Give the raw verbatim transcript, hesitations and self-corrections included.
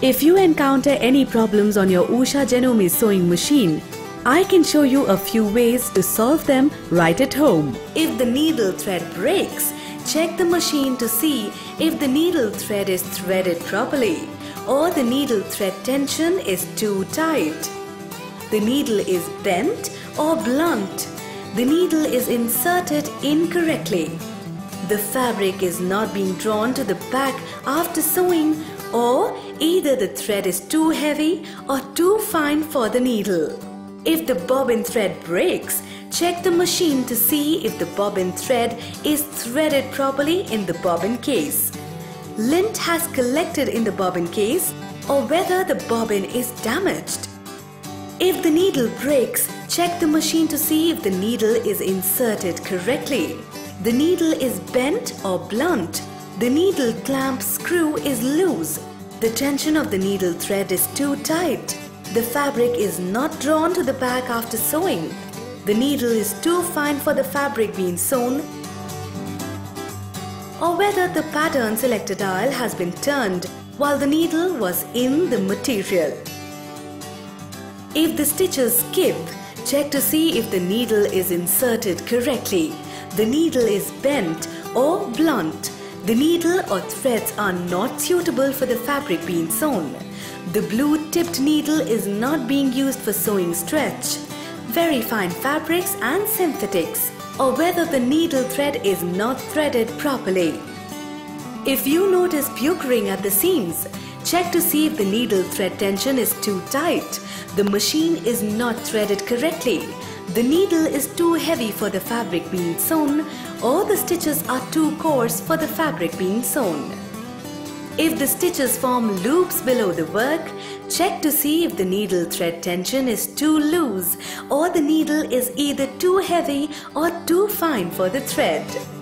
If you encounter any problems on your Usha Janome sewing machine, I can show you a few ways to solve them right at home. If the needle thread breaks, check the machine to see if the needle thread is threaded properly or the needle thread tension is too tight. The needle is bent or blunt. The needle is inserted incorrectly. The fabric is not being drawn to the back after sewing, or either the thread is too heavy or too fine for the needle. If the bobbin thread breaks, check the machine to see if the bobbin thread is threaded properly in the bobbin case. Lint has collected in the bobbin case, or whether the bobbin is damaged. If the needle breaks, check the machine to see if the needle is inserted correctly. The needle is bent or blunt. The needle clamp screw is loose. The tension of the needle thread is too tight. The fabric is not drawn to the back after sewing. The needle is too fine for the fabric being sewn, or whether the pattern selected aisle has been turned while the needle was in the material. If the stitches skip, check to see if the needle is inserted correctly. The needle is bent or blunt. The needle or threads are not suitable for the fabric being sewn. The blue-tipped needle is not being used for sewing stretch, very fine fabrics and synthetics, or whether the needle thread is not threaded properly. If you notice puckering at the seams, check to see if the needle thread tension is too tight. The machine is not threaded correctly. The needle is too heavy for the fabric being sewn, or the stitches are too coarse for the fabric being sewn. If the stitches form loops below the work, check to see if the needle thread tension is too loose, or the needle is either too heavy or too fine for the thread.